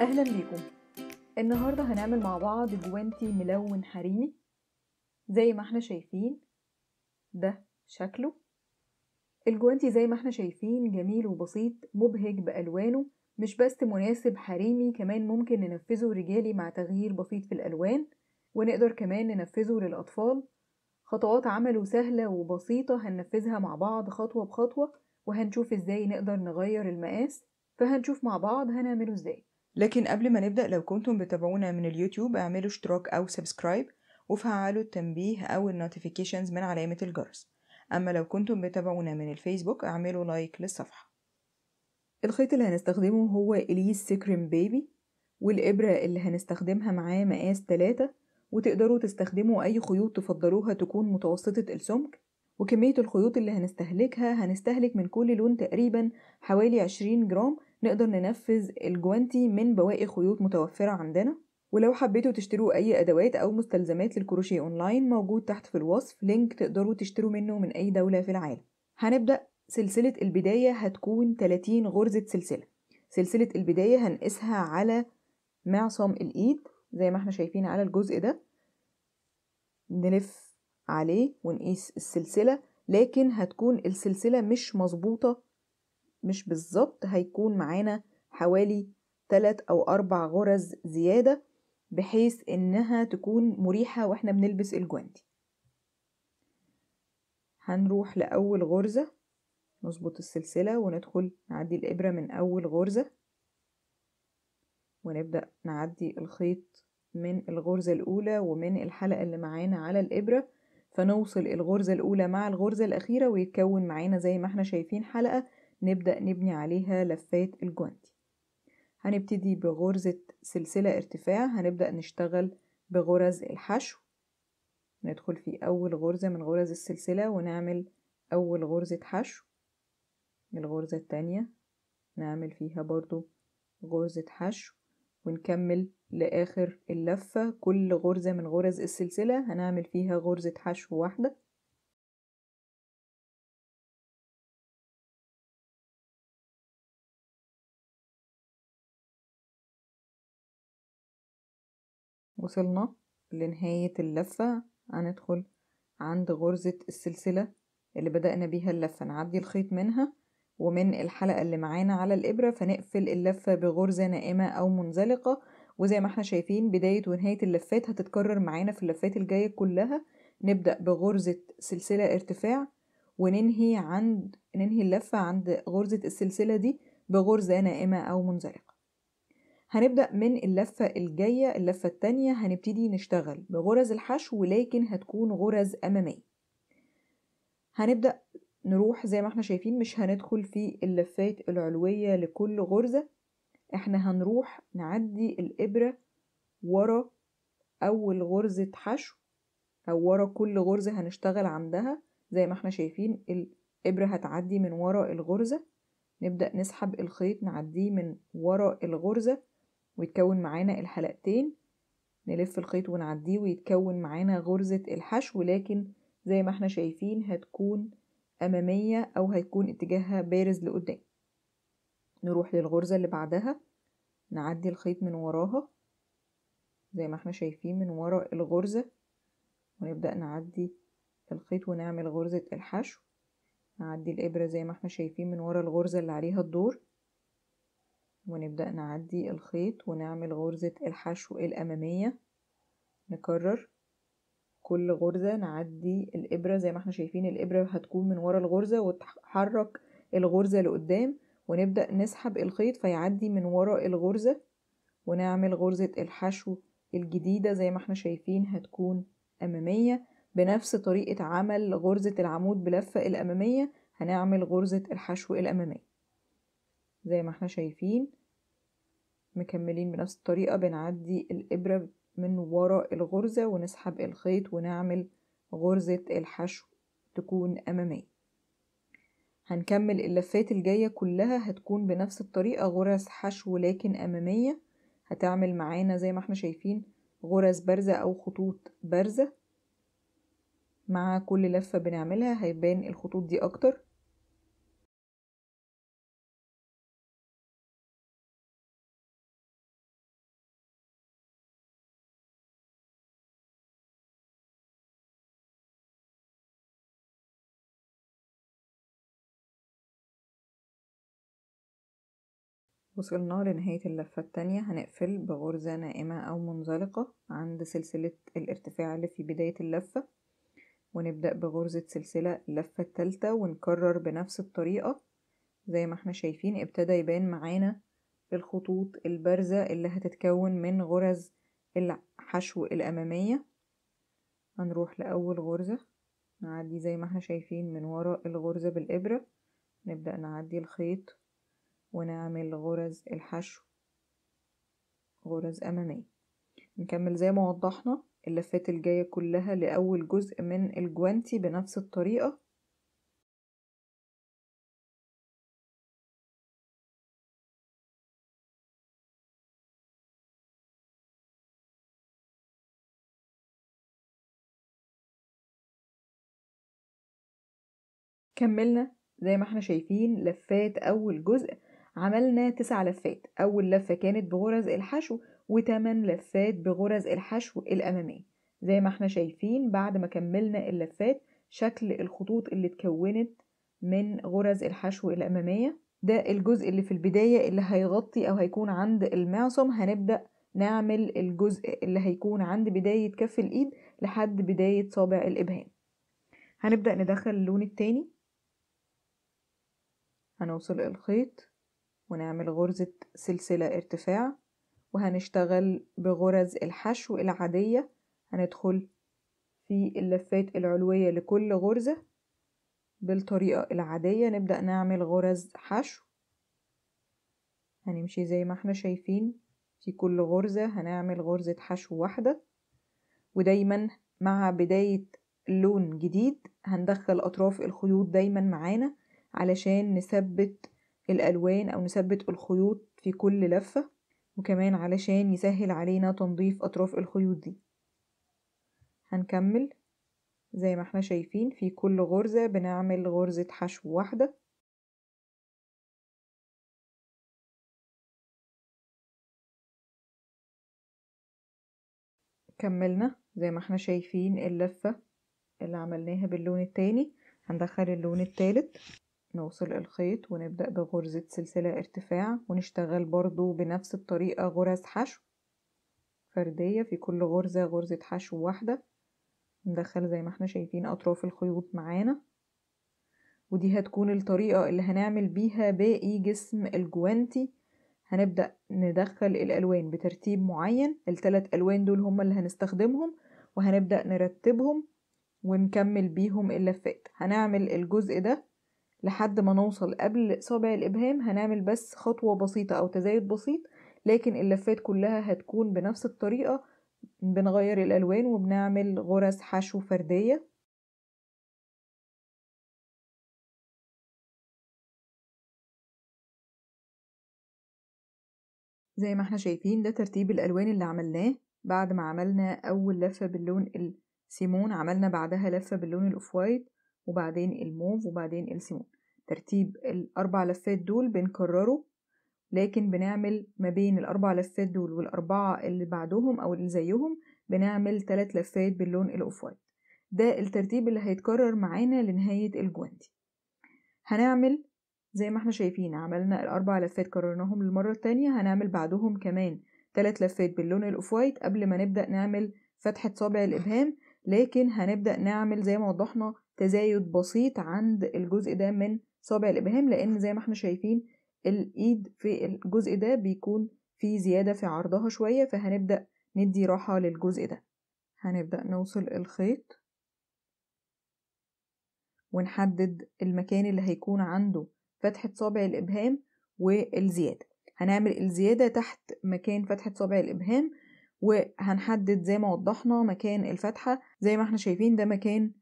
اهلا بيكم. النهارده هنعمل مع بعض جوانتي ملون حريمي زي ما احنا شايفين، ده شكله. الجوانتي زي ما احنا شايفين جميل وبسيط مبهج بالوانه، مش بس مناسب حريمي، كمان ممكن ننفذه رجالي مع تغيير بسيط في الالوان، ونقدر كمان ننفذه للاطفال. خطوات عمله سهله وبسيطه هننفذها مع بعض خطوه بخطوه، وهنشوف ازاي نقدر نغير المقاس، فهنشوف مع بعض هنعمله ازاي. لكن قبل ما نبدأ، لو كنتم بتابعونا من اليوتيوب اعملوا اشتراك او سبسكرايب وفعلوا التنبيه او النوتيفيكيشنز من علامة الجرس. اما لو كنتم بتابعونا من الفيسبوك اعملوا لايك للصفحة. الخيط اللي هنستخدمه هو اليس سكريم بيبي، والابرة اللي هنستخدمها معاه مقاس 3، وتقدروا تستخدموا اي خيوط تفضلوها تكون متوسطة السمك. وكمية الخيوط اللي هنستهلكها، هنستهلك من كل لون تقريبا حوالي 20 جرام، نقدر ننفذ الجوانتي من بواقي خيوط متوفرة عندنا. ولو حبيتوا تشتروا اي ادوات او مستلزمات للكروشيه اونلاين، موجود تحت في الوصف لينك تقدروا تشتروا منه من اي دولة في العالم. هنبدأ سلسلة البداية، هتكون 30 غرزة سلسلة. سلسلة البداية هنقسها على معصم الايد زي ما احنا شايفين على الجزء ده، نلف عليه ونقيس السلسلة. لكن هتكون السلسلة مش مظبوطة، مش بالظبط، هيكون معانا حوالي 3 أو 4 غرز زيادة بحيث انها تكون مريحة واحنا بنلبس الجوانتي. هنروح لأول غرزة، نظبط السلسلة وندخل نعدي الإبرة من أول غرزة، ونبدأ نعدي الخيط من الغرزة الأولى ومن الحلقة اللي معانا على الإبرة، فنوصل الغرزة الأولى مع الغرزة الأخيرة ويتكون معانا زي ما احنا شايفين حلقة نبدأ نبني عليها لفات الجوانتي. هنبتدي بغرزة سلسلة ارتفاع، هنبدأ نشتغل بغرز الحشو، ندخل في أول غرزة من غرز السلسلة ونعمل أول غرزة حشو. الغرزة التانية نعمل فيها برضو غرزة حشو، ونكمل لآخر اللفة. كل غرزة من غرز السلسلة هنعمل فيها غرزة حشو واحدة. وصلنا لنهاية اللفة، هندخل عند غرزة السلسلة اللي بدأنا بيها اللفة، نعدي الخيط منها ومن الحلقة اللي معانا على الإبرة، فنقفل اللفة بغرزة نائمة أو منزلقة. وزي ما احنا شايفين بداية ونهاية اللفات هتتكرر معانا في اللفات الجاية كلها. نبدأ بغرزة سلسلة ارتفاع وننهي اللفة عند غرزة السلسلة دي بغرزة نائمة أو منزلقة. هنبدأ من اللفة الجاية، اللفة التانية، هنبتدي نشتغل بغرز الحشو، ولكن هتكون غرز أمامية. هنبدأ نروح زي ما احنا شايفين، مش هندخل في اللفات العلوية لكل غرزة، احنا هنروح نعدي الإبرة ورا أول غرزة حشو أو ورا كل غرزة هنشتغل عندها. زي ما احنا شايفين الإبرة هتعدي من ورا الغرزة، نبدأ نسحب الخيط نعديه من ورا الغرزة ويتكون معانا الحلقتين، نلف الخيط ونعديه ويتكون معانا غرزة الحشو، لكن زي ما احنا شايفين هتكون أمامية أو هيكون اتجاهها بارز لقدام. نروح للغرزة اللي بعدها، نعدي الخيط من وراها زي ما احنا شايفين من ورا الغرزة، ونبدأ نعدي الخيط ونعمل غرزة الحشو، نعدي الإبرة زي ما احنا شايفين من ورا الغرزة اللي عليها الدور، ونبدأ نعدي الخيط ونعمل غرزة الحشو الأمامية. نكرر كل غرزة، نعدي الإبرة زي ما احنا شايفين الإبرة هتكون من ورا الغرزة وتحرك الغرزة لقدام، ونبدأ نسحب الخيط فيعدي من ورا الغرزة ونعمل غرزة الحشو الجديدة زي ما احنا شايفين هتكون أمامية. بنفس طريقة عمل غرزة العمود بلفة الأمامية هنعمل غرزة الحشو الأمامية زي ما احنا شايفين، مكملين بنفس الطريقة. بنعدي الإبرة من ورا الغرزة ونسحب الخيط ونعمل غرزة الحشو تكون أمامية. هنكمل اللفات الجاية كلها هتكون بنفس الطريقة، غرز حشو لكن أمامية، هتعمل معانا زي ما احنا شايفين غرز بارزة أو خطوط بارزة. مع كل لفة بنعملها هيبان الخطوط دي أكتر. وصلنا لنهاية اللفة التانية. هنقفل بغرزة نائمة أو منزلقة عند سلسلة الارتفاع اللي في بداية اللفة، ونبدأ بغرزة سلسلة اللفة التالتة، ونكرر بنفس الطريقة. زي ما احنا شايفين ابتدى يبان معانا الخطوط البارزة اللي هتتكون من غرز الحشو الأمامية. هنروح لأول غرزة، نعدي زي ما احنا شايفين من وراء الغرزة بالإبرة، نبدأ نعدي الخيط ونعمل غرز الحشو غرز أمامية. نكمل زي ما وضحنا اللفات الجاية كلها لأول جزء من الجوانتي بنفس الطريقة. كملنا زي ما احنا شايفين لفات أول جزء، عملنا 9 لفات. أول لفة كانت بغرز الحشو، و8 لفات بغرز الحشو الأمامية. زي ما احنا شايفين بعد ما كملنا اللفات شكل الخطوط اللي اتكونت من غرز الحشو الأمامية. ده الجزء اللي في البداية اللي هيغطي أو هيكون عند المعصم. هنبدأ نعمل الجزء اللي هيكون عند بداية كف الإيد لحد بداية صابع الإبهام. هنبدأ ندخل اللون التاني، هنوصل الخيط ونعمل غرزة سلسلة ارتفاع، وهنشتغل بغرز الحشو العادية. هندخل في اللفات العلوية لكل غرزة بالطريقة العادية، نبدأ نعمل غرز حشو. هنمشي زي ما احنا شايفين في كل غرزة هنعمل غرزة حشو واحدة، ودايما مع بداية لون جديد هندخل أطراف الخيوط دايما معانا علشان نثبت الألوان أو نثبت الخيوط في كل لفة، وكمان علشان يسهل علينا تنظيف أطراف الخيوط دي. هنكمل زي ما احنا شايفين في كل غرزة بنعمل غرزة حشو واحدة. كملنا زي ما احنا شايفين اللفة اللي عملناها باللون التاني. هندخل اللون التالت، نوصل الخيط ونبدأ بغرزة سلسلة ارتفاع، ونشتغل برضو بنفس الطريقة غرز حشو فردية، في كل غرزة غرزة حشو واحدة. ندخل زي ما احنا شايفين أطراف الخيوط معانا، ودي هتكون الطريقة اللي هنعمل بيها باقي جسم الجوانتي. هنبدأ ندخل الألوان بترتيب معين، ال3 ألوان دول هم اللي هنستخدمهم، وهنبدأ نرتبهم ونكمل بيهم اللفات. هنعمل الجزء ده لحد ما نوصل قبل صابع الإبهام، هنعمل بس خطوة بسيطة أو تزايد بسيط، لكن اللفات كلها هتكون بنفس الطريقة، بنغير الألوان وبنعمل غرز حشو فردية. زي ما احنا شايفين ده ترتيب الألوان اللي عملناه. بعد ما عملنا أول لفة باللون السيمون، عملنا بعدها لفة باللون الأوف وايت، وبعدين الموف، وبعدين السيمون. ترتيب ال4 لفات دول بنكرره، لكن بنعمل ما بين ال4 لفات دول وال4 اللي بعدهم أو اللي زيهم بنعمل 3 لفات باللون الأوف وايت. ده الترتيب اللي هيتكرر معانا لنهاية الجوانتي. هنعمل زي ما احنا شايفين عملنا ال4 لفات كررناهم للمرة التانية، هنعمل بعدهم كمان 3 لفات باللون الأوف وايت قبل ما نبدأ نعمل فتحة صابع الإبهام، لكن هنبدأ نعمل زي ما وضحنا تزايد بسيط عند الجزء ده من صابع الإبهام، لأن زي ما احنا شايفين الإيد في الجزء ده بيكون في زيادة في عرضها شوية، فهنبدأ ندي راحة للجزء ده. هنبدأ نوصل الخيط ونحدد المكان اللي هيكون عنده فتحة صابع الإبهام والزيادة. هنعمل الزيادة تحت مكان فتحة صابع الإبهام، وهنحدد زي ما وضحنا مكان الفتحة. زي ما احنا شايفين ده مكان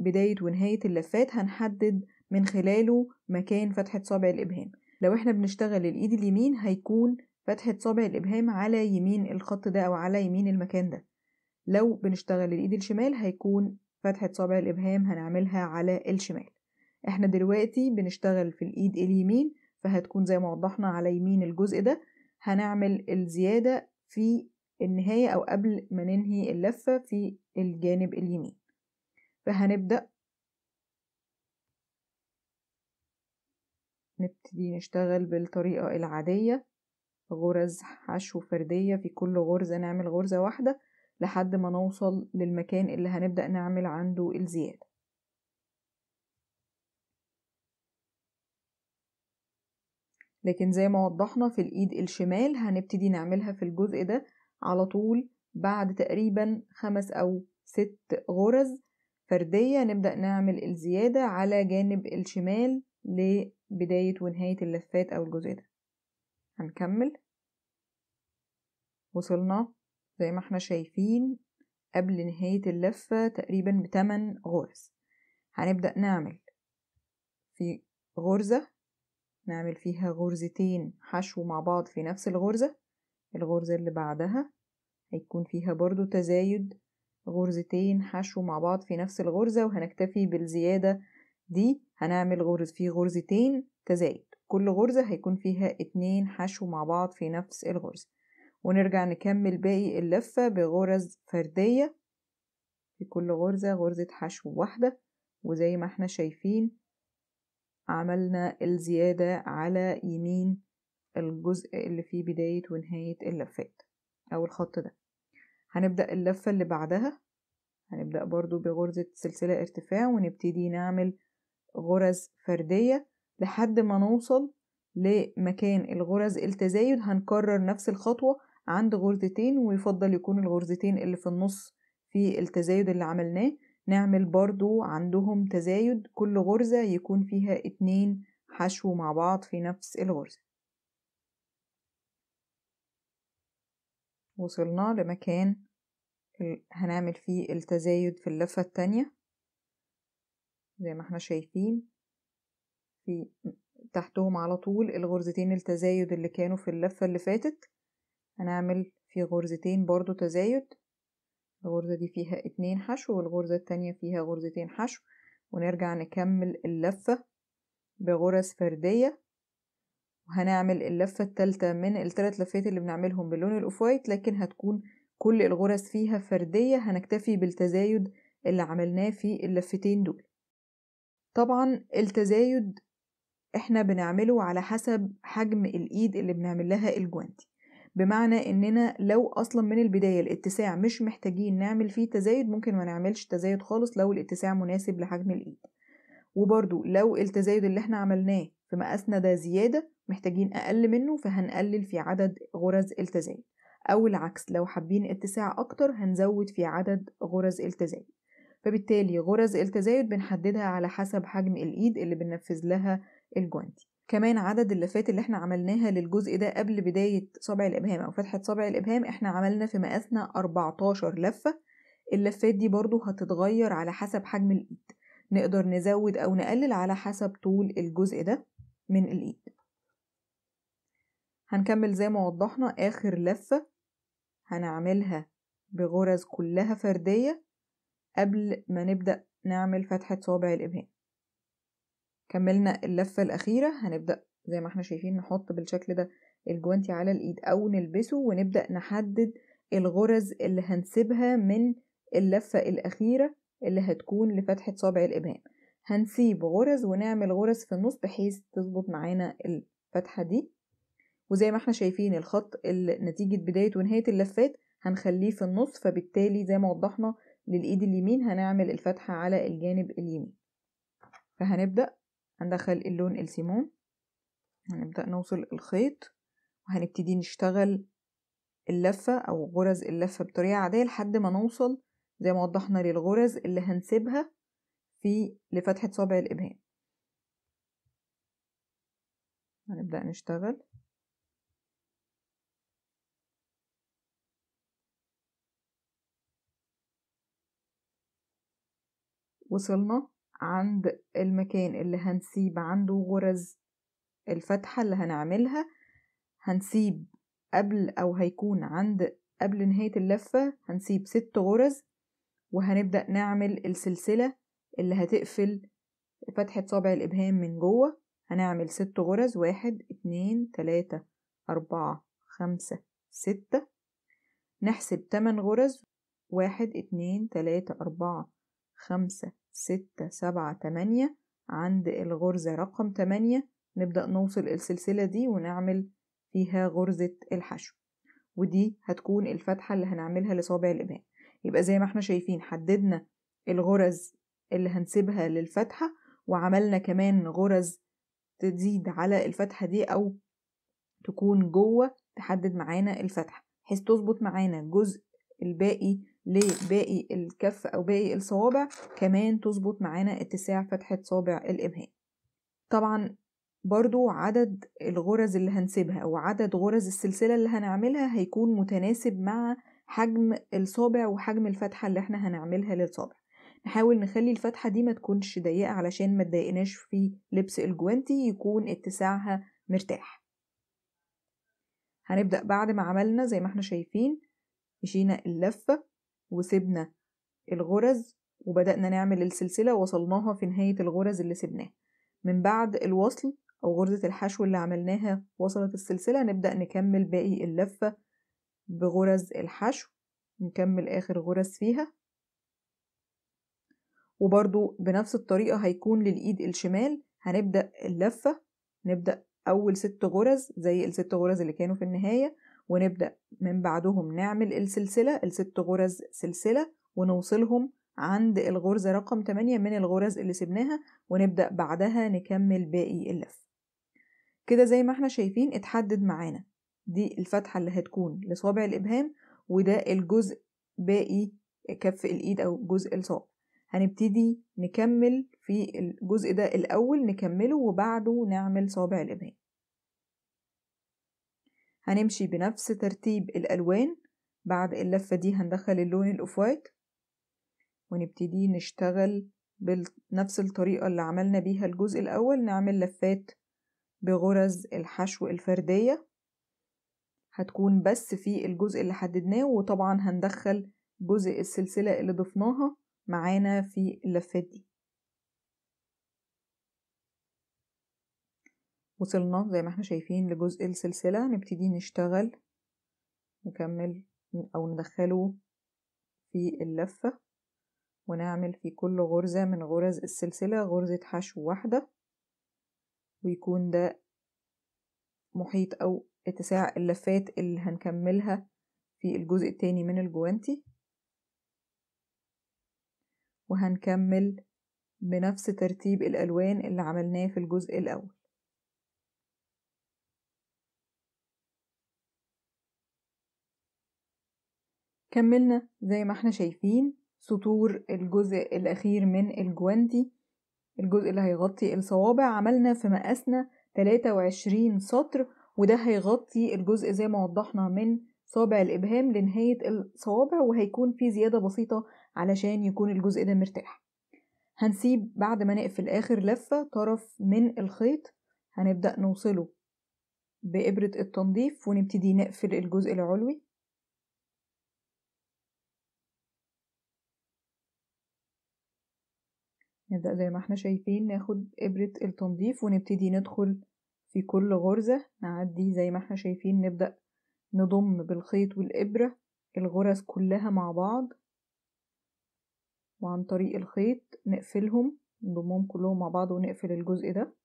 بداية ونهاية اللفات، هنحدد من خلاله مكان فتحة صابع الإبهام. لو احنا بنشتغل الإيد اليمين هيكون فتحة صابع الإبهام على يمين الخط ده أو على يمين المكان ده، لو بنشتغل الإيد الشمال هيكون فتحة صابع الإبهام هنعملها على الشمال. احنا دلوقتي بنشتغل في الإيد اليمين، فهتكون زي ما وضحنا على يمين الجزء ده. هنعمل الزيادة في النهاية أو قبل ما ننهي اللفة في الجانب اليمين، فهنبدأ نبتدي نشتغل بالطريقة العادية، غرز حشو فردية، في كل غرزة نعمل غرزة واحدة لحد ما نوصل للمكان اللي هنبدأ نعمل عنده الزيادة. لكن زي ما وضحنا في الإيد الشمال هنبتدي نعملها في الجزء ده على طول بعد تقريبا 5 أو 6 غرز فردية، نبدأ نعمل الزيادة على جانب الشمال لبداية ونهاية اللفات أو الجزء ده. هنكمل. وصلنا زي ما احنا شايفين قبل نهاية اللفة تقريبا ب8 غرز. هنبدأ نعمل في غرزة نعمل فيها غرزتين حشو مع بعض في نفس الغرزة، الغرزة اللي بعدها هيكون فيها برضو تزايد غرزتين حشو مع بعض في نفس الغرزة، وهنكتفي بالزيادة دي. هنعمل غرز فيه غرزتين تزايد، كل غرزة هيكون فيها 2 حشو مع بعض في نفس الغرزة، ونرجع نكمل باقي اللفة بغرز فردية، في كل غرزة غرزة حشو واحدة. وزي ما احنا شايفين عملنا الزيادة على يمين الجزء اللي فيه بداية ونهاية اللفات أو الخط ده. هنبدأ اللفة اللي بعدها، هنبدأ برضو بغرزة سلسلة ارتفاع ونبتدي نعمل غرز فردية لحد ما نوصل لمكان الغرز التزايد. هنكرر نفس الخطوة عند غرزتين، ويفضل يكون الغرزتين اللي في النص في التزايد اللي عملناه نعمل برضو عندهم تزايد، كل غرزة يكون فيها 2 حشو مع بعض في نفس الغرزة. وصلنا لمكان هنعمل فيه التزايد في اللفة التانية، زي ما احنا شايفين في تحتهم على طول الغرزتين التزايد اللي كانوا في اللفة اللي فاتت. هنعمل في غرزتين برضو تزايد، الغرزة دي فيها 2 حشو والغرزة التانية فيها غرزتين حشو، ونرجع نكمل اللفة بغرز فردية. وهنعمل اللفة التالتة من ال3 لفات اللي بنعملهم باللون الأوف وايت، لكن هتكون كل الغرز فيها فردية، هنكتفي بالتزايد اللي عملناه في اللفتين دول. طبعا التزايد احنا بنعمله على حسب حجم الإيد اللي بنعمل لها الجوانتي، بمعنى اننا لو اصلا من البداية الاتساع مش محتاجين نعمل فيه تزايد ممكن ما نعملش تزايد خالص لو الاتساع مناسب لحجم الإيد، وبرضو لو التزايد اللي احنا عملناه في مقاسنا ده زيادة محتاجين اقل منه فهنقلل في عدد غرز التزايد، او العكس لو حابين اتساع اكتر هنزود في عدد غرز التزايد. فبالتالي غرز التزايد بنحددها على حسب حجم الإيد اللي بننفذ لها الجوانتي. كمان عدد اللفات اللي احنا عملناها للجزء ده قبل بداية صبع الإبهام أو فتحة صبع الإبهام احنا عملنا في مقاسنا 14 لفة، اللفات دي برضو هتتغير على حسب حجم الإيد، نقدر نزود أو نقلل على حسب طول الجزء ده من الإيد. هنكمل زي ما وضحنا آخر لفة هنعملها بغرز كلها فردية قبل ما نبدأ نعمل فتحة صابع الإبهام. كملنا اللفة الأخيرة، هنبدأ زي ما احنا شايفين نحط بالشكل ده الجوانتي على الإيد أو نلبسه، ونبدأ نحدد الغرز اللي هنسيبها من اللفة الأخيرة اللي هتكون لفتحة صابع الإبهام. هنسيب غرز ونعمل غرز في النص بحيث تظبط معانا الفتحة دي. وزي ما احنا شايفين الخط اللي نتيجة بداية ونهاية اللفات هنخليه في النص، فبالتالي زي ما وضحنا للإيد اليمين هنعمل الفتحة على الجانب اليمين. فهنبدأ هندخل اللون السيمون، هنبدأ نوصل الخيط وهنبتدي نشتغل اللفة أو غرز اللفة بطريقة عادية لحد ما نوصل زي ما وضحنا للغرز اللي هنسيبها في لفتحة صابع الإبهام. هنبدأ نشتغل وصلنا عند المكان اللي هنسيب عنده غرز الفتحة اللي هنعملها، هنسيب قبل أو هيكون عند قبل نهاية اللفة هنسيب 6 غرز، وهنبدأ نعمل السلسلة اللي هتقفل فتحة صابع الإبهام من جوه. هنعمل 6 غرز، 1 2 3 4 5 6، نحسب 8 غرز، 1 2 3 4 5 6 7 8 عند الغرزة رقم 8، نبدأ نوصل السلسلة دي ونعمل فيها غرزة الحشو، ودي هتكون الفتحة اللي هنعملها لصابع الإبهام. يبقى زي ما احنا شايفين حددنا الغرز اللي هنسيبها للفتحة، وعملنا كمان غرز تزيد على الفتحة دي أو تكون جوه تحدد معانا الفتحة، بحيث تظبط معانا الجزء الباقي لباقي الكف أو باقي الصوابع، كمان تظبط معانا اتساع فتحة صابع الإبهام. طبعا برضو عدد الغرز اللي هنسيبها أو عدد غرز السلسلة اللي هنعملها هيكون متناسب مع حجم الصابع وحجم الفتحة اللي احنا هنعملها للصابع. نحاول نخلي الفتحة دي ما تكونش ضيقة علشان ما تضايقناش في لبس الجوانتي، يكون اتساعها مرتاح. هنبدأ بعد ما عملنا زي ما احنا شايفين مشينا اللفة وسبنا الغرز وبدأنا نعمل السلسلة، وصلناها في نهاية الغرز اللي سبناها. من بعد الوصل أو غرزة الحشو اللي عملناها وصلت السلسلة، نبدأ نكمل باقي اللفة بغرز الحشو، نكمل آخر غرز فيها، وبرضو بنفس الطريقة هيكون للإيد الشمال. هنبدأ اللفة، نبدأ أول 6 غرز زي ال6 غرز اللي كانوا في النهاية، ونبدأ من بعدهم نعمل السلسلة، ال6 غرز سلسلة، ونوصلهم عند الغرزة رقم 8 من الغرز اللي سبناها، ونبدأ بعدها نكمل باقي اللف. كده زي ما احنا شايفين اتحدد معانا دي الفتحة اللي هتكون لصابع الإبهام، وده الجزء باقي كف الإيد أو جزء الصابع. هنبتدي نكمل في الجزء ده الأول، نكمله وبعده نعمل صابع الإبهام. هنمشي بنفس ترتيب الألوان. بعد اللفة دي هندخل اللون الأوف وايت، ونبتدي نشتغل بنفس الطريقة اللي عملنا بيها الجزء الأول. نعمل لفات بغرز الحشو الفردية، هتكون بس في الجزء اللي حددناه، وطبعا هندخل جزء السلسلة اللي ضفناها معانا في اللفات دي. وصلنا زي ما احنا شايفين لجزء السلسلة، نبتدي نشتغل نكمل أو ندخله في اللفة، ونعمل في كل غرزة من غرز السلسلة غرزة حشو واحدة، ويكون ده محيط أو اتساع اللفات اللي هنكملها في الجزء التاني من الجوانتي. وهنكمل بنفس ترتيب الألوان اللي عملناه في الجزء الأول. كملنا زي ما احنا شايفين سطور الجزء الأخير من الجوانتي، الجزء اللي هيغطي الصوابع. عملنا في مقاسنا 23 سطر، وده هيغطي الجزء زي ما وضحنا من صابع الإبهام لنهاية الصوابع، وهيكون فيه زيادة بسيطة علشان يكون الجزء ده مرتاح. هنسيب بعد ما نقفل آخر لفة طرف من الخيط، هنبدأ نوصله بإبرة التنظيف، ونبتدي نقفل الجزء العلوي. نبدأ زي ما احنا شايفين ناخد إبرة التنظيف، ونبتدي ندخل في كل غرزة نعدي زي ما احنا شايفين، نبدأ نضم بالخيط والإبرة الغرز كلها مع بعض، وعن طريق الخيط نقفلهم، نضمهم كلهم مع بعض ونقفل الجزء ده.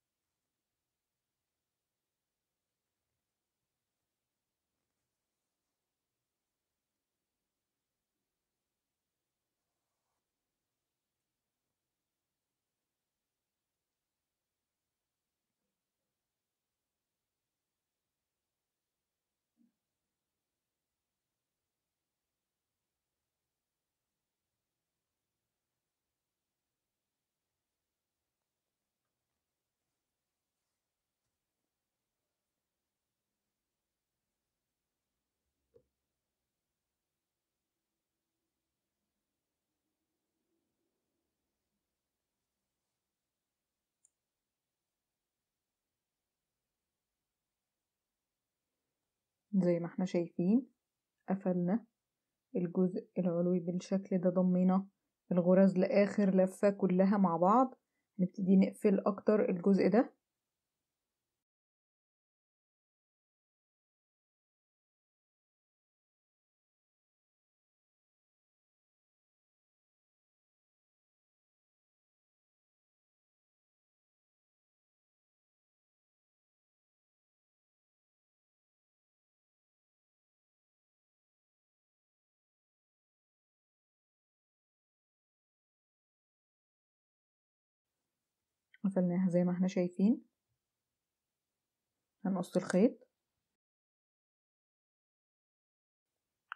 زي ما احنا شايفين قفلنا الجزء العلوي بالشكل ده، ضمينا الغرز لآخر لفة كلها مع بعض. نبتدي نقفل اكتر الجزء ده، قفلناها زي ما احنا شايفين. هنقص الخيط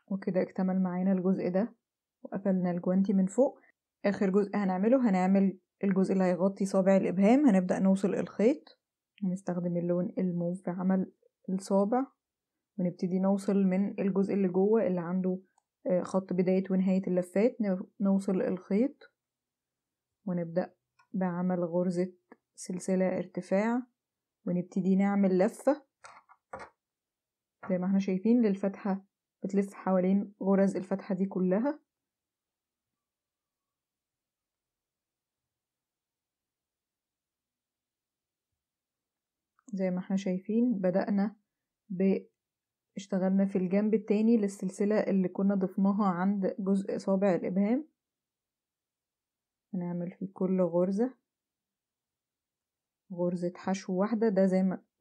وكده اكتمل معانا الجزء ده، وقفلنا الجوانتي من فوق. اخر جزء هنعمله هنعمل الجزء اللي هيغطي صابع الابهام. هنبدأ نوصل الخيط ونستخدم اللون الموف في عمل الصابع، ونبتدي نوصل من الجزء اللي جوه اللي عنده خط بداية ونهاية اللفات. نوصل الخيط ونبدأ بعمل غرزة سلسلة ارتفاع، ونبتدي نعمل لفة زي ما احنا شايفين للفتحة، بتلف حوالين غرز الفتحة دي كلها. زي ما احنا شايفين بدأنا اشتغلنا في الجنب التاني للسلسلة اللي كنا ضفناها عند جزء صابع الإبهام. هنعمل في كل غرزة غرزة حشو واحدة. ده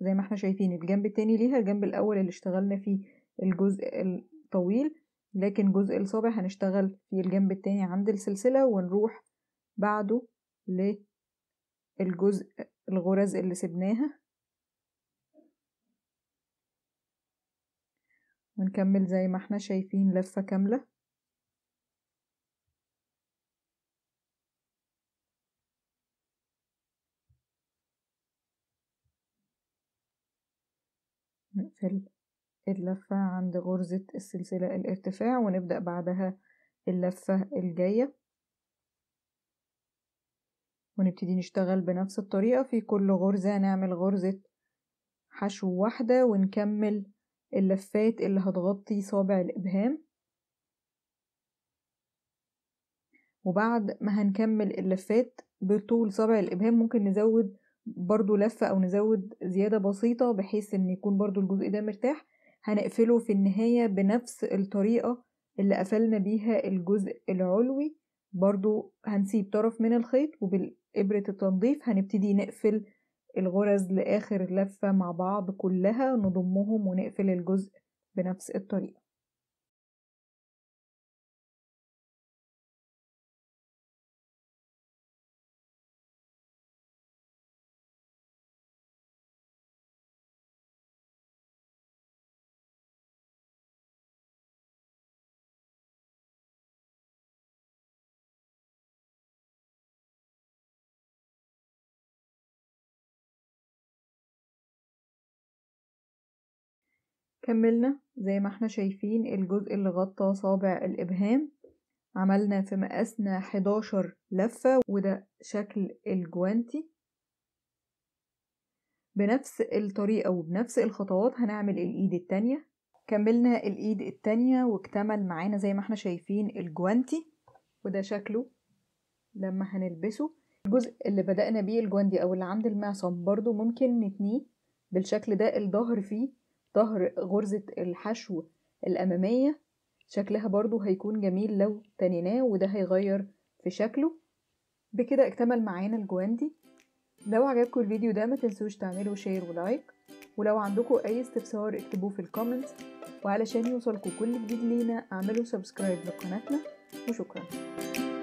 زي ما احنا شايفين الجنب التاني ليها، الجنب الأول اللي اشتغلنا فيه الجزء الطويل، لكن جزء الصابع هنشتغل في الجنب التاني عند السلسلة، ونروح بعده للجزء الغرز اللي سبناها، ونكمل زي ما احنا شايفين لفة كاملة. نقفل اللفة عند غرزة السلسلة الارتفاع، ونبدأ بعدها اللفة الجاية، ونبتدي نشتغل بنفس الطريقة. في كل غرزة نعمل غرزة حشو واحدة، ونكمل اللفات اللي هتغطي صابع الإبهام. وبعد ما هنكمل اللفات بطول صابع الإبهام ممكن نزود برضو لفة أو نزود زيادة بسيطة بحيث إن يكون برضو الجزء ده مرتاح. هنقفله في النهاية بنفس الطريقة اللي قفلنا بيها الجزء العلوي، برضو هنسيب طرف من الخيط، وبالإبرة التنظيف هنبتدي نقفل الغرز لآخر لفة مع بعض كلها، نضمهم ونقفل الجزء بنفس الطريقة. كملنا زي ما احنا شايفين الجزء اللي غطى صابع الإبهام. عملنا في مقاسنا 11 لفة، وده شكل الجوانتي. بنفس الطريقة وبنفس الخطوات هنعمل الإيد التانية. كملنا الإيد التانية واكتمل معانا زي ما احنا شايفين الجوانتي، وده شكله لما هنلبسه. الجزء اللي بدأنا بيه الجوانتي أو اللي عند المعصم برضو ممكن نتنيه بالشكل ده. الظهر فيه ظهر غرزة الحشو الأمامية، شكلها برضو هيكون جميل لو تنيناه، وده هيغير في شكله. بكده اكتمل معانا الجواندي. لو عجبكم الفيديو ده ما تنسوش تعملوا شير ولايك، ولو عندكم أي استفسار اكتبوه في الكومنتس، وعلشان يوصلكم كل جديد لينا اعملوا سبسكرايب لقناتنا، وشكرا.